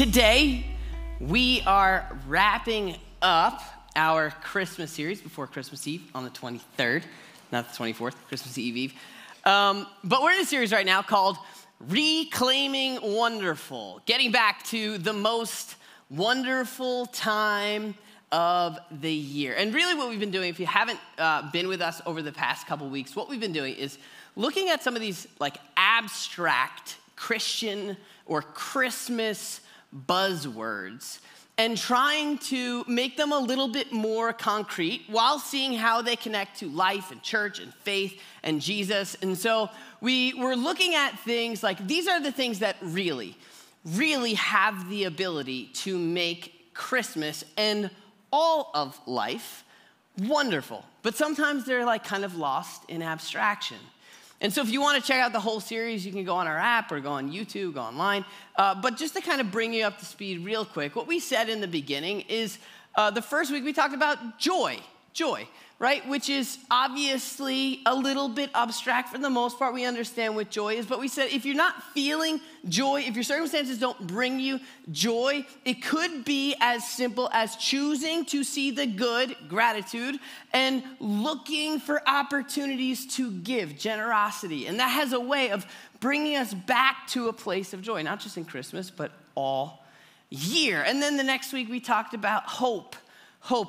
Today, we are wrapping up our Christmas series before Christmas Eve on the 23rd, not the 24th, Christmas Eve Eve. But we're in a series right now called Reclaiming Wonderful, getting back to the most wonderful time of the year. And really what we've been doing, if you haven't been with us over the past couple weeks, what we've been doing is looking at some of these like abstract Christian or Christmas buzzwords and trying to make them a little bit more concrete while seeing how they connect to life and church and faith and Jesus. And so we were looking at things like, these are the things that really have the ability to make Christmas and all of life wonderful. But sometimes they're like kind of lost in abstraction. And so if you want to check out the whole series, you can go on our app or go on YouTube, go online. But just to kind of bring you up to speed real quick, what we said in the beginning is the first week we talked about joy, right? Which is obviously a little bit abstract for the most part. We understand what joy is, but we said if you're not feeling joy, if your circumstances don't bring you joy, it could be as simple as choosing to see the good, gratitude, and looking for opportunities to give, generosity. And that has a way of bringing us back to a place of joy, not just in Christmas, but all year. And then the next week we talked about hope,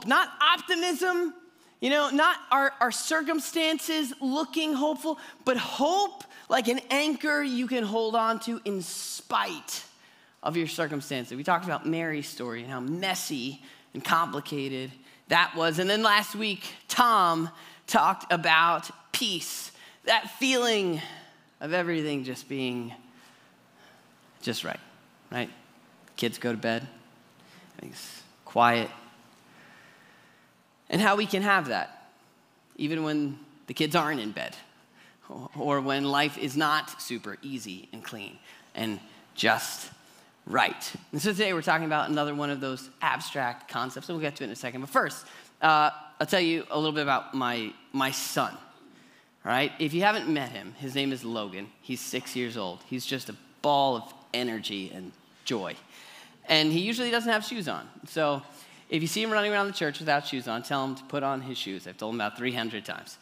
not optimism, you know, not our circumstances looking hopeful, but hope like an anchor you can hold on to in spite of your circumstances. We talked about Mary's story and how messy and complicated that was. And then last week, Tom talked about peace, that feeling of everything just being just right, right? Kids go to bed, everything's quiet. And how we can have that, even when the kids aren't in bed, or when life is not super easy and clean and just right. And so today we're talking about another one of those abstract concepts, and we'll get to it in a second. But first, I'll tell you a little bit about my son, all right? If you haven't met him, his name is Logan. He's 6 years old. He's just a ball of energy and joy. And he usually doesn't have shoes on, so if you see him running around the church without shoes on, tell him to put on his shoes. I've told him about 300 times.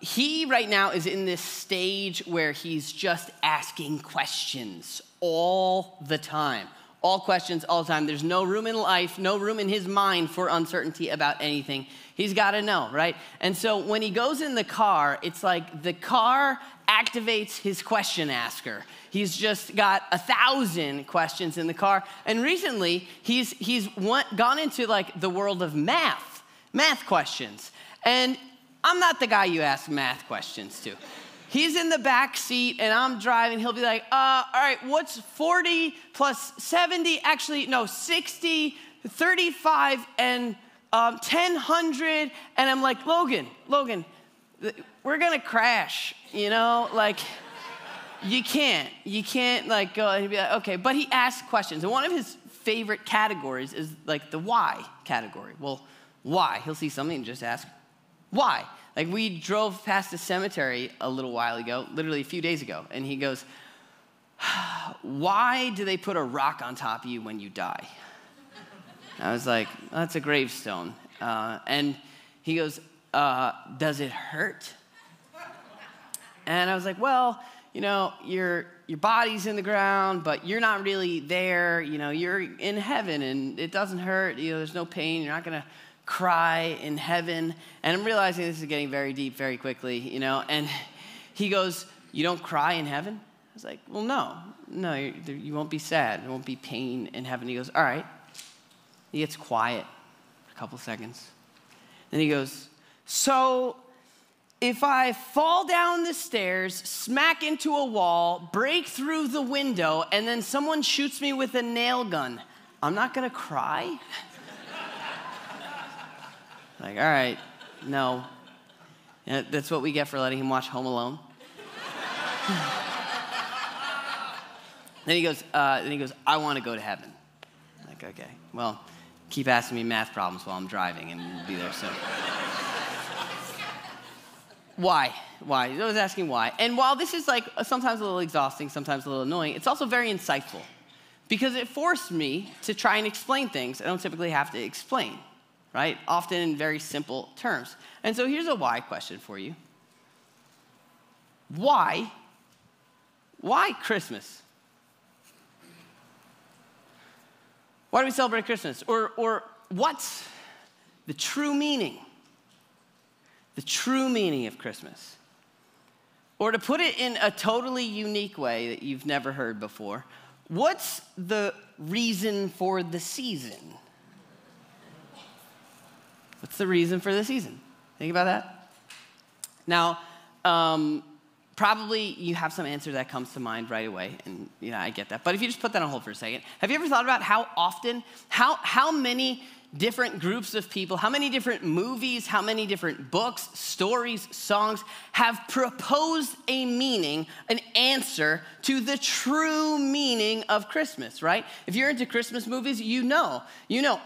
He right now is in this stage where he's just asking questions all the time. All questions, all the time. There's no room in life, no room in his mind for uncertainty about anything. He's got to know, right? And so when he goes in the car, it's like the car activates his question asker. He's just got 1,000 questions in the car. And recently, he's gone into like the world of math questions. And I'm not the guy you ask math questions to. He's in the back seat and I'm driving. He'll be like, all right, what's 40 plus 70? Actually, no, 60, 35, and 1,000. And I'm like, Logan, we're gonna crash, you know? Like, you can't like go and be like, okay. But he asks questions. And one of his favorite categories is like the why category. Well, why? He'll see something and just ask, why? Like we drove past a cemetery a little while ago, literally a few days ago. And he goes, why do they put a rock on top of you when you die? I was like, well, that's a gravestone. And he goes, does it hurt? And I was like, well, you know, your body's in the ground, but you're not really there. You know, you're in heaven and it doesn't hurt. You know, there's no pain. You're not gonna cry in heaven. And I'm realizing this is getting very deep very quickly, you know. And he goes, you don't cry in heaven? I was like, well, no, you won't be sad. There won't be pain in heaven. He goes, all right. He gets quiet for a couple seconds. Then he goes, so if I fall down the stairs, smack into a wall, break through the window, and then someone shoots me with a nail gun, I'm not gonna cry? Like, all right, no. That's what we get for letting him watch Home Alone. Then he goes, I want to go to heaven. I'm like, okay, well, keep asking me math problems while I'm driving and we'll be there soon. Why? I was asking why. And while this is like sometimes a little exhausting, sometimes a little annoying, it's also very insightful. because it forced me to try and explain things I don't typically have to explain, right? Often in very simple terms. And so here's a why question for you. Why? Why Christmas? Why do we celebrate Christmas? Or what's the true meaning? The true meaning of Christmas. Or to put it in a totally unique way that you've never heard before, what's the reason for the season? What's the reason for the season? Think about that. Now, probably you have some answer that comes to mind right away, and I get that. But if you just put that on hold for a second, have you ever thought about how often, how many different groups of people, how many different movies, how many different books, stories, songs have proposed a meaning, an answer to the true meaning of Christmas, right? If you're into Christmas movies, you know,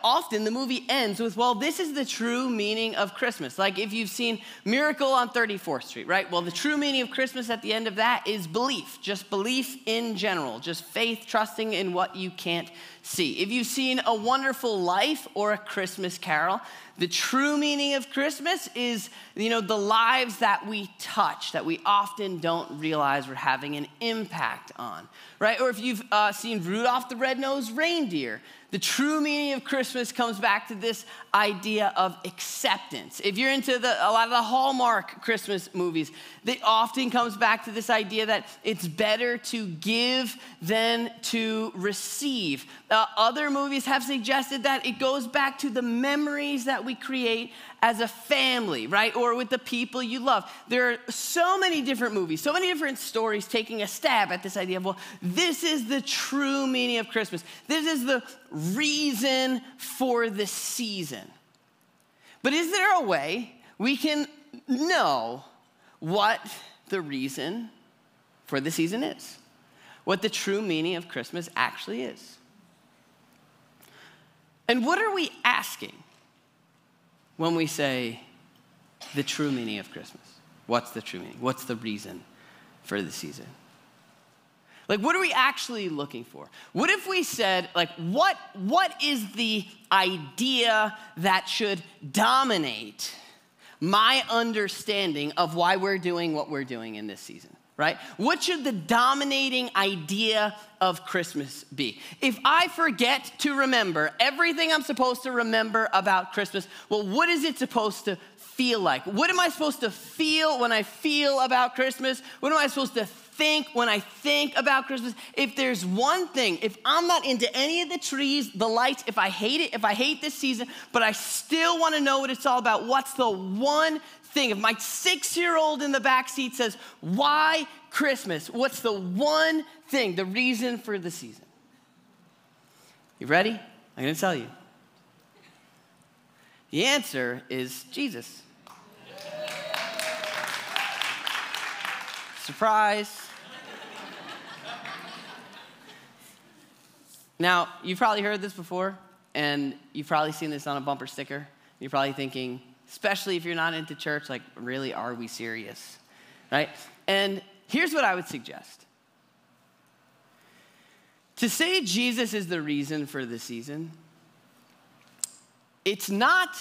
often the movie ends with, well, this is the true meaning of Christmas. Like if you've seen Miracle on 34th Street, right? Well, the true meaning of Christmas at the end of that is belief, just belief in general, just faith, trusting in what you can't see. If you've seen A Wonderful Life or A Christmas Carol, the true meaning of Christmas is, the lives that we touch, that we often don't realize we're having an impact on, right? Or if you've seen Rudolph the Red-Nosed Reindeer, the true meaning of Christmas comes back to this idea of acceptance. If you're into a lot of the Hallmark Christmas movies, it often comes back to this idea that it's better to give than to receive. Other movies have suggested that it goes back to the memories that we create as a family, right? Or with the people you love. There are so many different movies, so many different stories taking a stab at this idea of, well, this is the true meaning of Christmas. This is the reason for the season. But is there a way we can know what the reason for the season is? What the true meaning of Christmas actually is? And what are we asking when we say the true meaning of Christmas? What's the true meaning? What's the reason for the season? Like, what are we actually looking for? What if we said, like, what is the idea that should dominate my understanding of why we're doing what we're doing in this season, right? What should the dominating idea of Christmas be? If I forget to remember everything I'm supposed to remember about Christmas, well, what is it supposed to feel like? What am I supposed to feel when I feel about Christmas? What am I supposed to think when I think about Christmas? If there's one thing, if I'm not into any of the trees, the lights, if I hate it, if I hate this season, but I still want to know what it's all about, what's the one thing? If my 6-year-old in the backseat says, why Christmas? What's the one thing, the reason for the season? You ready? I'm going to tell you. The answer is Jesus. Surprise. Now, you've probably heard this before, and you've probably seen this on a bumper sticker. You're probably thinking, especially if you're not into church, like, really, are we serious, right? And here's what I would suggest. To say Jesus is the reason for the season, it's not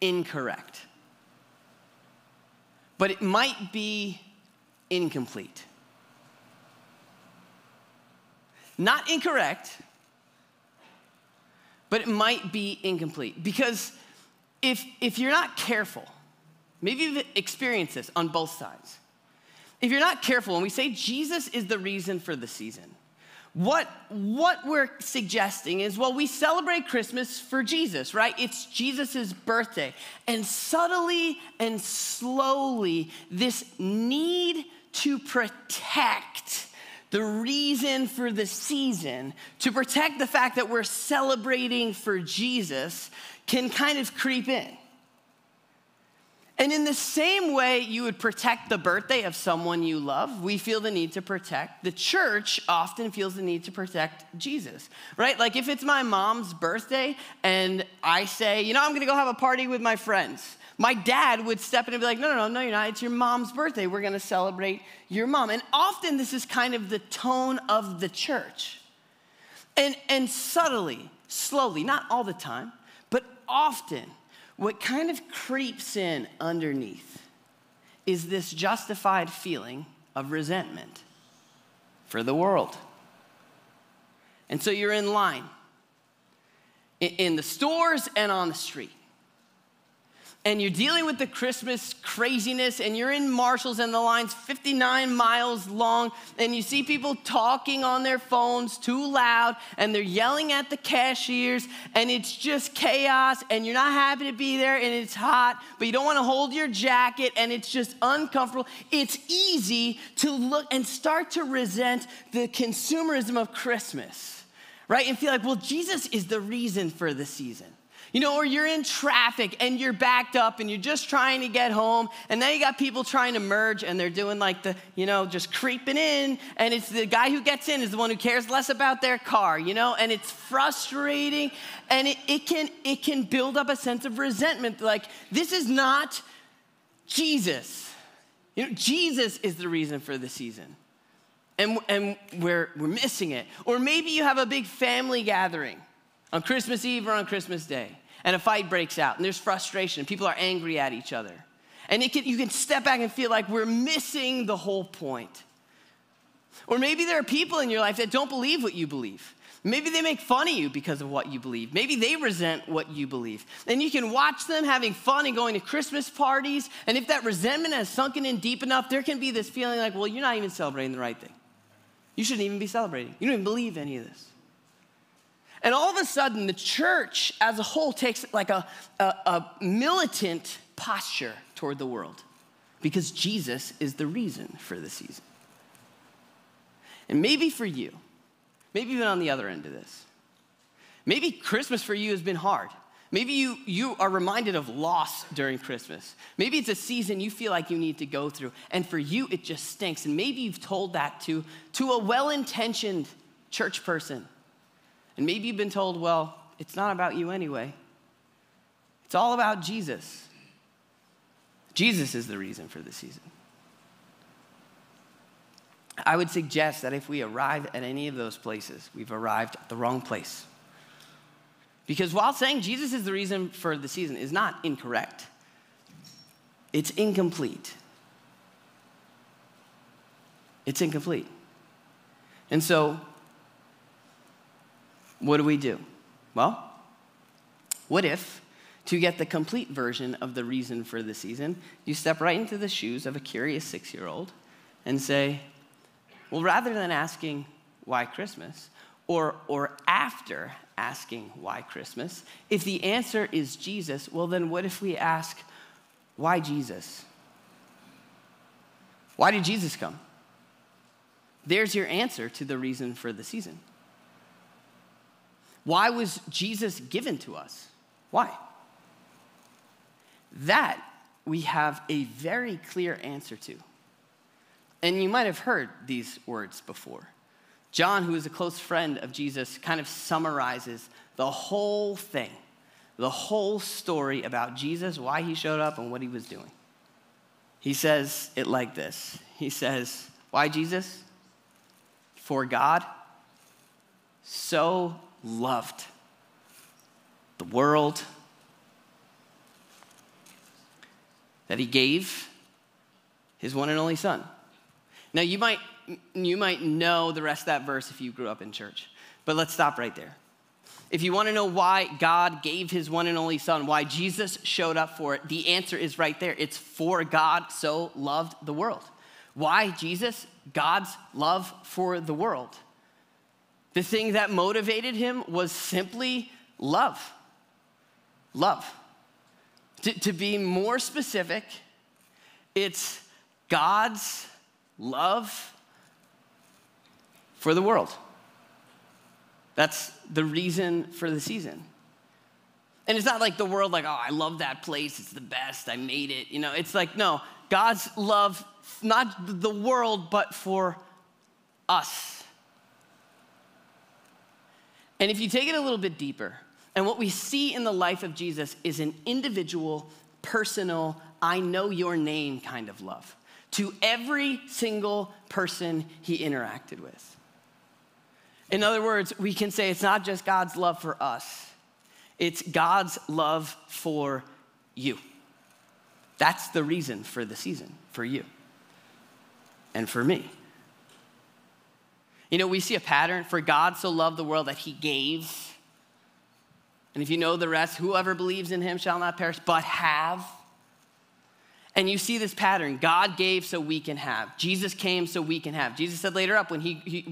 incorrect, but it might be incomplete. Not incorrect, but it might be incomplete. Because if you're not careful, maybe you've experienced this on both sides. If you're not careful, when we say Jesus is the reason for the season, what we're suggesting is, well, we celebrate Christmas for Jesus, right? It's Jesus's birthday. And subtly and slowly, this need to protect the reason for the season, to protect the fact that we're celebrating for Jesus, can kind of creep in. And in the same way you would protect the birthday of someone you love, we feel the need to protect. The church often feels the need to protect Jesus, right? Like if it's my mom's birthday and I say, I'm gonna go have a party with my friends, my dad would step in and be like, no, you're not. It's your mom's birthday. We're gonna celebrate your mom. And often this is kind of the tone of the church. And subtly, slowly, not all the time, but often, what kind of creeps in underneath is this justified feeling of resentment for the world. And so you're in line, in the stores and on the street. And you're dealing with the Christmas craziness, and you're in Marshalls, and the line's 59 miles long, and you see people talking on their phones too loud, and they're yelling at the cashiers, and it's just chaos, and you're not happy to be there, and it's hot, but you don't want to hold your jacket, and it's just uncomfortable. It's easy to look and start to resent the consumerism of Christmas, right? And feel like, well, Jesus is the reason for the season. You know, or you're in traffic and you're backed up and you're just trying to get home, and now you got people trying to merge, and they're doing like the, you know, just creeping in, and it's the guy who gets in is the one who cares less about their car, you know, and it's frustrating, and it can build up a sense of resentment, like this is not Jesus. You know, Jesus is the reason for the season, and we're missing it. Or maybe you have a big family gathering on Christmas Eve or on Christmas Day, and a fight breaks out, and there's frustration, and people are angry at each other. And you can step back and feel like we're missing the whole point. Or maybe there are people in your life that don't believe what you believe. Maybe they make fun of you because of what you believe. Maybe they resent what you believe. And you can watch them having fun and going to Christmas parties, and if that resentment has sunken in deep enough, there can be this feeling like, well, you're not even celebrating the right thing. You shouldn't even be celebrating. You don't even believe any of this. And all of a sudden, the church as a whole takes like a militant posture toward the world, because Jesus is the reason for the season. And maybe for you, maybe even on the other end of this, maybe Christmas for you has been hard. Maybe you are reminded of loss during Christmas. Maybe it's a season you feel like you need to go through, and for you, it just stinks. And maybe you've told that to a well-intentioned church person. And maybe you've been told, well, it's not about you anyway. It's all about Jesus. Jesus is the reason for the season. I would suggest that if we arrive at any of those places, we've arrived at the wrong place. Because while saying Jesus is the reason for the season is not incorrect, it's incomplete. It's incomplete. And so, what do we do? Well, what if, to get the complete version of the reason for the season, you step right into the shoes of a curious 6-year-old and say, well, rather than asking why Christmas, or after asking why Christmas, if the answer is Jesus, well, then what if we ask, why Jesus? Why did Jesus come? There's your answer to the reason for the season. Why was Jesus given to us? Why? That we have a very clear answer to. And you might have heard these words before. John, who is a close friend of Jesus, kind of summarizes the whole thing, the whole story about Jesus, why he showed up and what he was doing. He says it like this. He says, why Jesus? For God so loved the world that he gave his one and only son. Now, you might know the rest of that verse if you grew up in church, but let's stop right there. If you want to know why God gave his one and only son, why Jesus showed up for it, the answer is right there. It's for God so loved the world. Why Jesus? God's love for the world. The thing that motivated him was simply love. Love. To be more specific, it's God's love for the world. That's the reason for the season. And it's not like the world, like, oh, I love that place, it's the best, I made it. You know, it's like, no, God's love, not the world, but for us. And if you take it a little bit deeper, and what we see in the life of Jesus is an individual, personal, I know your name kind of love to every single person he interacted with. In other words, we can say it's not just God's love for us, it's God's love for you. That's the reason for the season, for you and for me. You know, we see a pattern. For God so loved the world that he gave. And if you know the rest, whoever believes in him shall not perish, but have. And you see this pattern. God gave so we can have. Jesus came so we can have. Jesus said later on when he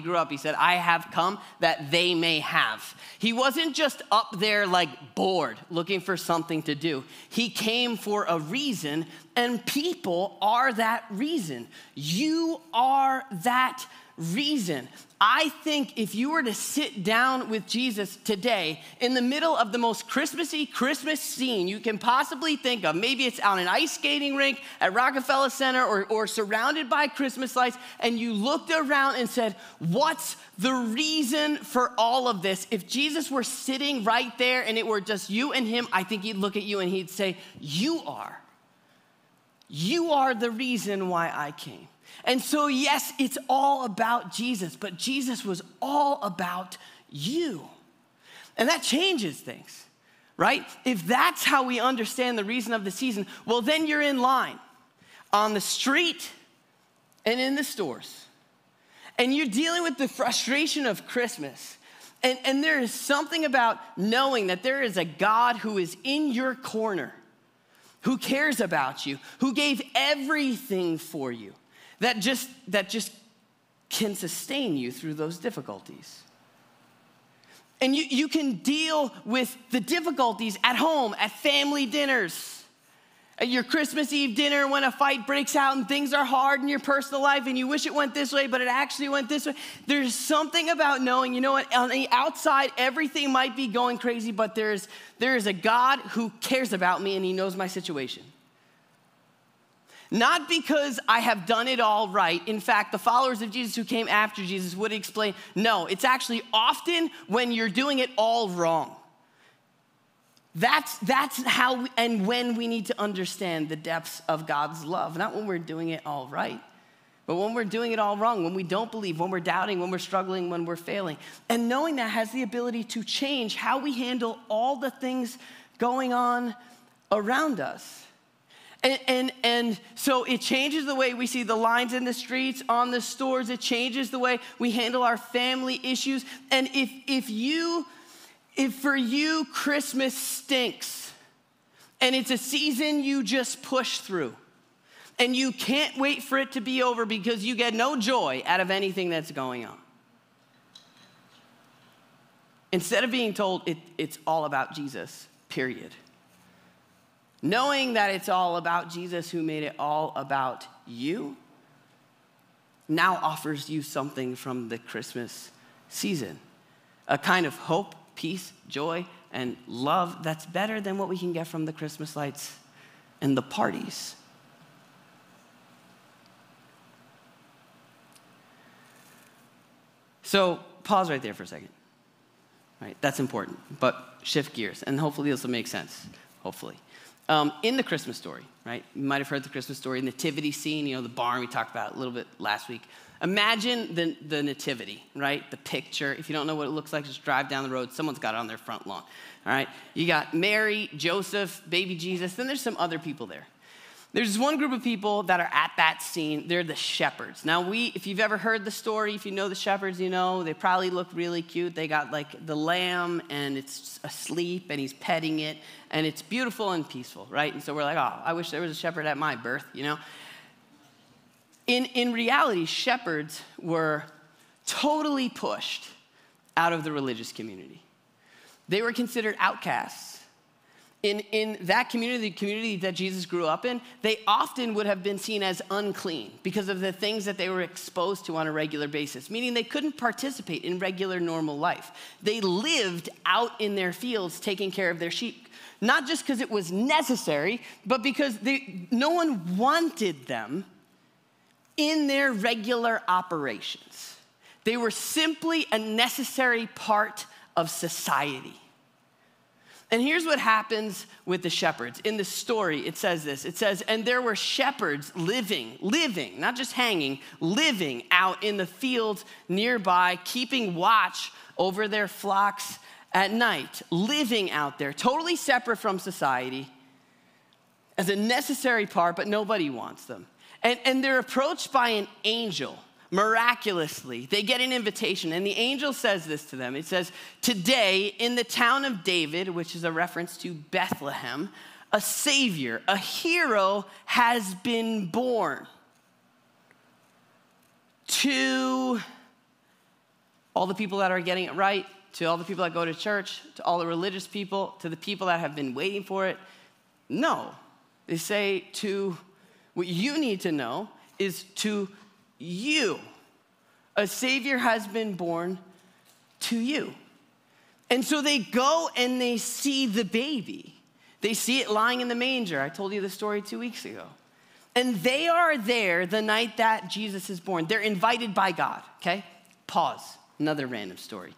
grew up, he said, I have come that they may have. He wasn't just up there like bored, looking for something to do. He came for a reason, and people are that reason. You are that reason. I think if you were to sit down with Jesus today in the middle of the most Christmassy Christmas scene you can possibly think of, maybe it's on an ice skating rink at Rockefeller Center or surrounded by Christmas lights, and you looked around and said, what's the reason for all of this? If Jesus were sitting right there and it were just you and him, I think he'd look at you and he'd say, you are the reason why I came. And so, yes, it's all about Jesus, but Jesus was all about you. And that changes things, right? If that's how we understand the reason of the season, well, then you're in line on the street and in the stores. And you're dealing with the frustration of Christmas. And there is something about knowing that there is a God who is in your corner, who cares about you, who gave everything for you. That just can sustain you through those difficulties. And you can deal with the difficulties at home, at family dinners, at your Christmas Eve dinner when a fight breaks out and things are hard in your personal life and you wish it went this way, but it actually went this way. There's something about knowing, you know what, on the outside, everything might be going crazy, but there is a God who cares about me and he knows my situation. Not because I have done it all right. In fact, the followers of Jesus who came after Jesus would explain, no, it's actually often when you're doing it all wrong. That's how and when we need to understand the depths of God's love. Not when we're doing it all right, but when we're doing it all wrong, when we don't believe, when we're doubting, when we're struggling, when we're failing. And knowing that has the ability to change how we handle all the things going on around us. And so it changes the way we see the lines in the streets, on the stores. It changes the way we handle our family issues. And if for you Christmas stinks, and it's a season you just push through, and you can't wait for it to be over because you get no joy out of anything that's going on. Instead of being told it's all about Jesus, period. Knowing that it's all about Jesus who made it all about you now offers you something from the Christmas season, a kind of hope, peace, joy, and love that's better than what we can get from the Christmas lights and the parties. So pause right there for a second. All right, that's important, but shift gears, and hopefully this will make sense, hopefully. In the Christmas story, right? You might have heard the Christmas story, nativity scene, you know, the barn, we talked about it a little bit last week. Imagine the nativity, right? The picture. If you don't know what it looks like, just drive down the road. Someone's got it on their front lawn, all right? You got Mary, Joseph, baby Jesus. Then there's some other people there. There's one group of people that are at that scene. They're the shepherds. Now, if you've ever heard the story, if you know the shepherds, you know, they probably look really cute. They got like the lamb and it's asleep and he's petting it. And it's beautiful and peaceful, right? And so we're like, oh, I wish there was a shepherd at my birth, you know? In reality, shepherds were totally pushed out of the religious community. They were considered outcasts. In that community, the community that Jesus grew up in, they often would have been seen as unclean because of the things that they were exposed to on a regular basis, meaning they couldn't participate in regular, normal life. They lived out in their fields taking care of their sheep. Not just because it was necessary, but because no one wanted them in their regular operations. They were simply a necessary part of society. And here's what happens with the shepherds. In the story, it says this. It says, and there were shepherds living, not just hanging, living out in the fields nearby, keeping watch over their flocks at night, living out there, totally separate from society as a necessary part, but nobody wants them. And they're approached by an angel. Miraculously, they get an invitation, and the angel says this to them. It says, today in the town of David, which is a reference to Bethlehem, a savior, a hero has been born to all the people that are getting it right, to all the people that go to church, to all the religious people, to the people that have been waiting for it. No, they say to what you need to know is to you. A savior has been born to you. And so they go and they see the baby. They see it lying in the manger. I told you the story 2 weeks ago. And they are there the night that Jesus is born. They're invited by God, okay? Pause. Another random story.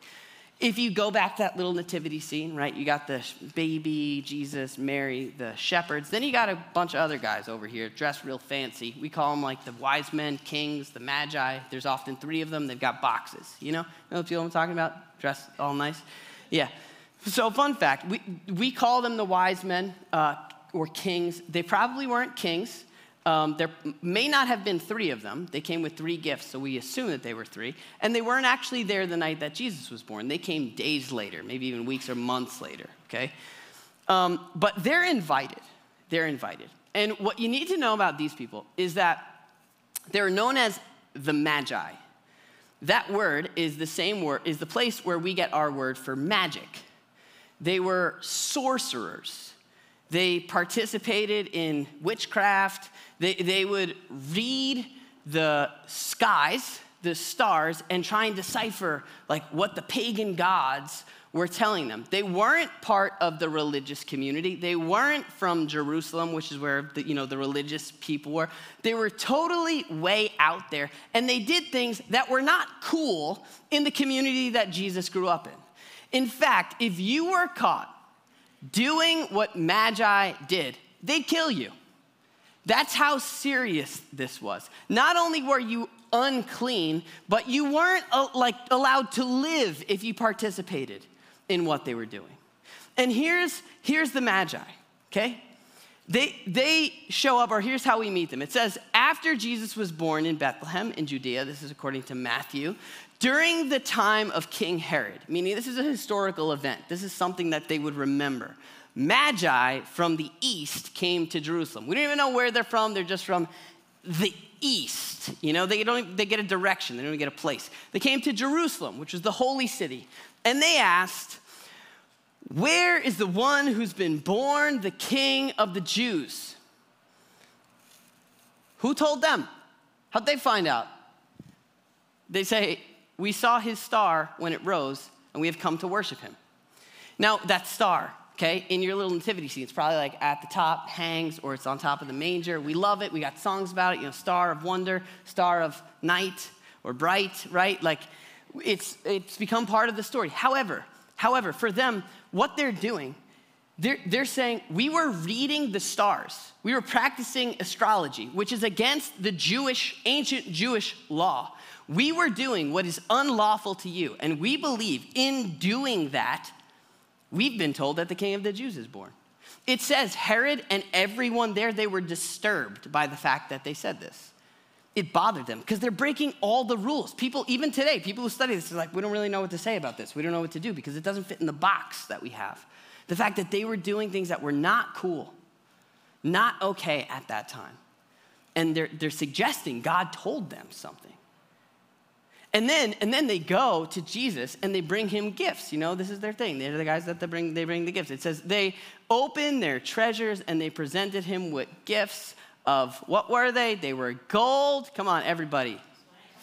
If you go back to that little nativity scene, right? You got the baby, Jesus, Mary, the shepherds. Then you got a bunch of other guys over here dressed real fancy. We call them like the wise men, kings, the magi. There's often 3 of them. They've got boxes, you know? You know the people I'm talking about? Dressed all nice. Yeah. So fun fact, we call them the wise men or kings. They probably weren't kings. There may not have been 3 of them. They came with 3 gifts, so we assume that they were 3. And they weren't actually there the night that Jesus was born. They came days later, maybe even weeks or months later, okay? But they're invited. They're invited. And what you need to know about these people is that they're known as the Magi. That word is the same word, is the place where we get our word for magic. They were sorcerers. They participated in witchcraft. They would read the skies, the stars, and try and decipher like what the pagan gods were telling them. They weren't part of the religious community. They weren't from Jerusalem, which is where the religious people were. They were totally way out there, and they did things that were not cool in the community that Jesus grew up in. In fact, if you were caught doing what Magi did, they'd kill you. That's how serious this was. Not only were you unclean, but you weren't allowed to live if you participated in what they were doing. And here's the Magi, okay? They show up, or here's how we meet them. It says, after Jesus was born in Bethlehem in Judea, this is according to Matthew, during the time of King Herod, meaning this is a historical event. This is something that they would remember. Magi from the east came to Jerusalem. We don't even know where they're from. They're just from the east. You know, they get a direction. They don't even get a place. They came to Jerusalem, which was the holy city. And they asked, where is the one who's been born the King of the Jews? Who told them? How'd they find out? They say, we saw his star when it rose, and we have come to worship him. Now, that star, okay, in your little nativity scene, it's probably like at the top, hangs, or it's on top of the manger. We love it. We got songs about it, star of wonder, star of night, or bright, right? Like, it's become part of the story. However, for them, what they're doing, they're saying, we were reading the stars. We were practicing astrology, which is against the ancient Jewish law. We were doing what is unlawful to you, and we believe in doing that, we've been told that the King of the Jews is born. It says Herod and everyone there, they were disturbed by the fact that they said this. It bothered them because they're breaking all the rules. People, even today, people who study this are like, we don't really know what to say about this. We don't know what to do because it doesn't fit in the box that we have. The fact that they were doing things that were not cool, not okay at that time. And they're suggesting God told them something. And then they go to Jesus and they bring him gifts. This is their thing. They're the guys that they bring the gifts. It says they opened their treasures and they presented him with gifts of, what were they? They were gold. Come on, everybody.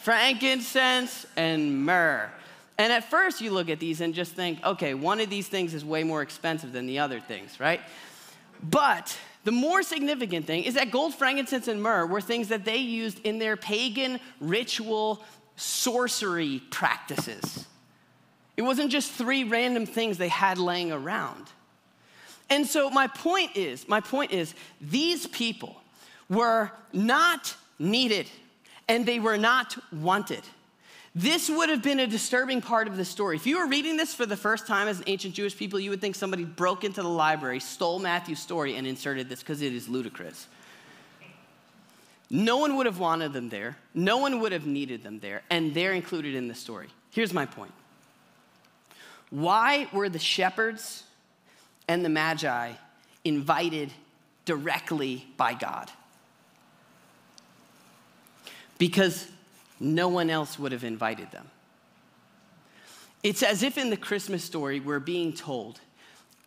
Frankincense and myrrh. And at first you look at these and just think, okay, one of these things is way more expensive than the other things, right? But the more significant thing is that gold, frankincense, and myrrh were things that they used in their pagan ritual sorcery practices. It wasn't just 3 random things they had laying around. And so my point is, these people were not needed and they were not wanted. This would have been a disturbing part of the story. If you were reading this for the first time as an ancient Jewish people, you would think somebody broke into the library, stole Matthew's story, and inserted this because it is ludicrous. No one would have wanted them there. No one would have needed them there, and they're included in the story. Here's my point. Why were the shepherds and the Magi invited directly by God? Because no one else would have invited them. It's as if in the Christmas story we're being told,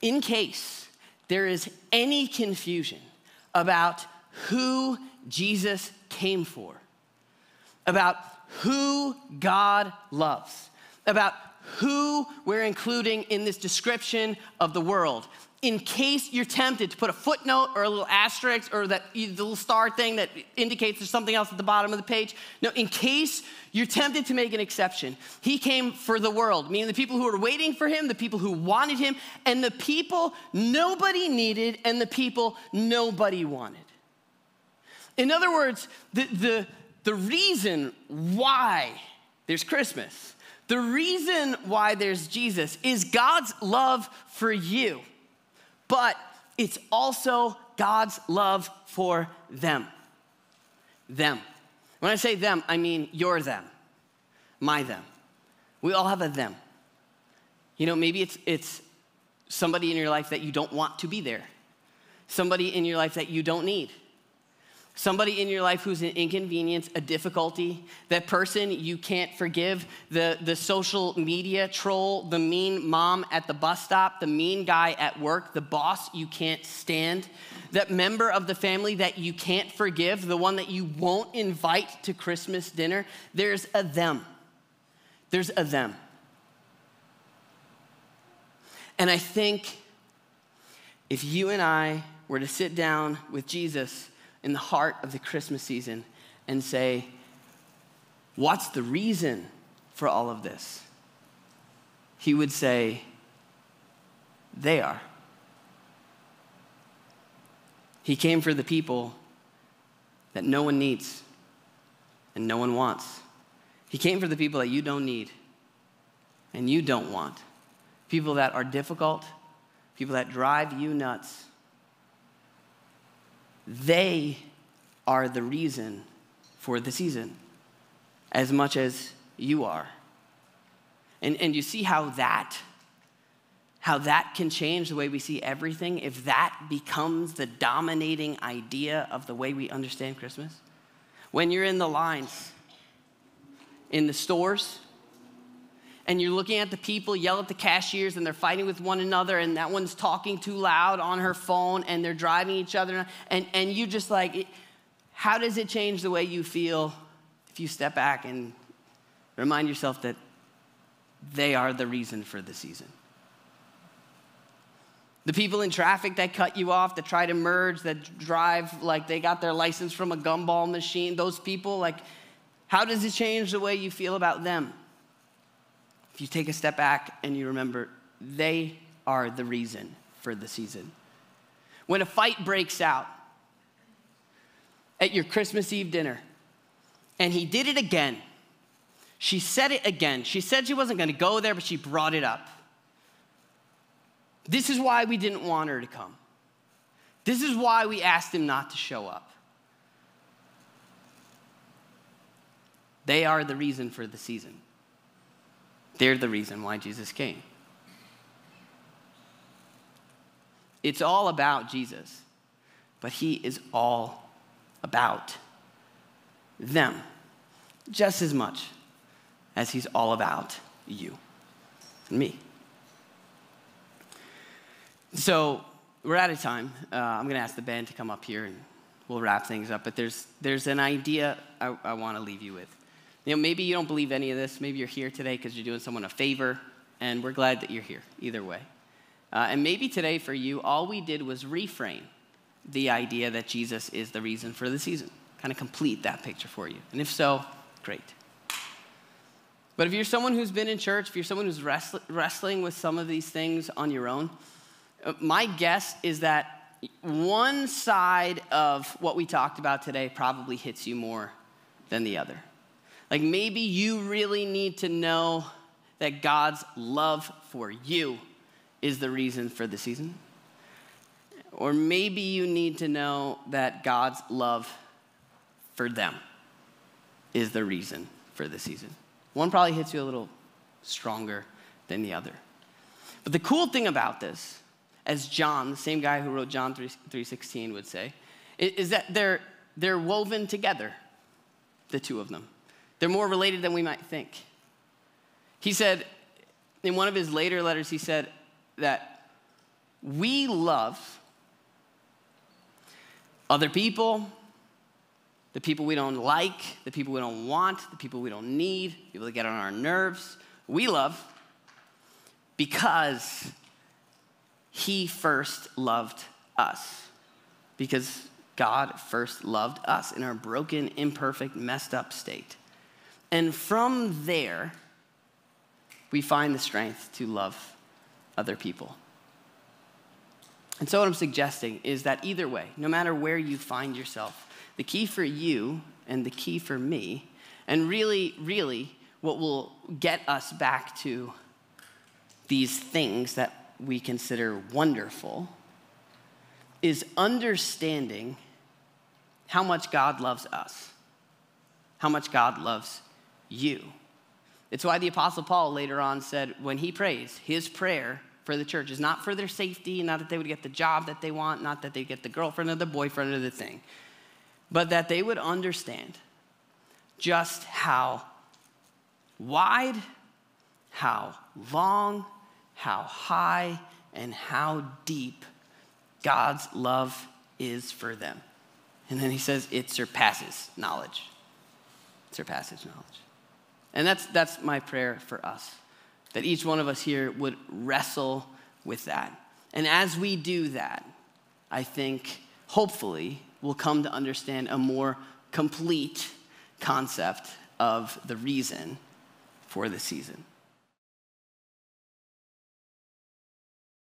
in case there is any confusion about who Jesus came for, about who God loves, about who we're including in this description of the world, in case you're tempted to put a footnote or a little asterisk or that little star thing that indicates there's something else at the bottom of the page. No, in case you're tempted to make an exception, he came for the world, meaning the people who were waiting for him, the people who wanted him, and the people nobody needed and the people nobody wanted. In other words, the reason why there's Christmas, the reason why there's Jesus is God's love for you. But it's also God's love for them. Them. When I say them, I mean your them, my them. We all have a them. You know, maybe it's somebody in your life that you don't want to be there. Somebody in your life that you don't need. Somebody in your life who's an inconvenience, a difficulty, that person you can't forgive, the social media troll, the mean mom at the bus stop, the mean guy at work, the boss you can't stand, that member of the family that you can't forgive, the one that you won't invite to Christmas dinner. There's a them. There's a them. And I think if you and I were to sit down with Jesus in the heart of the Christmas season and say, what's the reason for all of this? He would say, they are. He came for the people that no one needs and no one wants. He came for the people that you don't need and you don't want. People that are difficult, people that drive you nuts. They are the reason for the season as much as you are. And you see how that can change the way we see everything if that becomes the dominating idea of the way we understand Christmas. When you're in the lines, in the stores, and you're looking at the people yell at the cashiers and they're fighting with one another and that one's talking too loud on her phone and they're driving each other and you just like, how does it change the way you feel if you step back and remind yourself that they are the reason for the season? The people in traffic that cut you off, that try to merge, that drive like they got their license from a gumball machine, those people, like, how does it change the way you feel about them? If you take a step back and you remember, they are the reason for the season. When a fight breaks out at your Christmas Eve dinner, and he did it again, she said it again. She said she wasn't going to go there, but she brought it up. This is why we didn't want her to come. This is why we asked him not to show up. They are the reason for the season. They're the reason why Jesus came. It's all about Jesus, but he is all about them just as much as he's all about you and me. So we're out of time. I'm going to ask the band to come up here and we'll wrap things up, but there's an idea I want to leave you with. You know, maybe you don't believe any of this. Maybe you're here today because you're doing someone a favor, and we're glad that you're here, either way. And maybe today for you, all we did was reframe the idea that Jesus is the reason for the season, kind of complete that picture for you. And if so, great. But if you're someone who's been in church, if you're someone who's wrestling with some of these things on your own, My guess is that one side of what we talked about today probably hits you more than the other. Like maybe you really need to know that God's love for you is the reason for the season. Or maybe you need to know that God's love for them is the reason for the season. One probably hits you a little stronger than the other. But the cool thing about this, as John, the same guy who wrote John 3:16 would say, is that they're woven together, the two of them. They're more related than we might think. He said, in one of his later letters, he said that we love other people, the people we don't like, the people we don't want, the people we don't need, people that get on our nerves. We love because he first loved us. Because God first loved us in our broken, imperfect, messed up state. And from there, we find the strength to love other people. And so what I'm suggesting is that either way, no matter where you find yourself, the key for you and the key for me, and really, really what will get us back to these things that we consider wonderful, is understanding how much God loves us, how much God loves you. It's why the Apostle Paul later on said when he prays, his prayer for the church is not for their safety, not that they would get the job that they want, not that they get the girlfriend or the boyfriend or the thing, but that they would understand just how wide, how long, how high, and how deep God's love is for them. And then he says it surpasses knowledge. Surpasses knowledge. And that's my prayer for us, that each one of us here would wrestle with that. And as we do that, I think, hopefully, we'll come to understand a more complete concept of the reason for the season.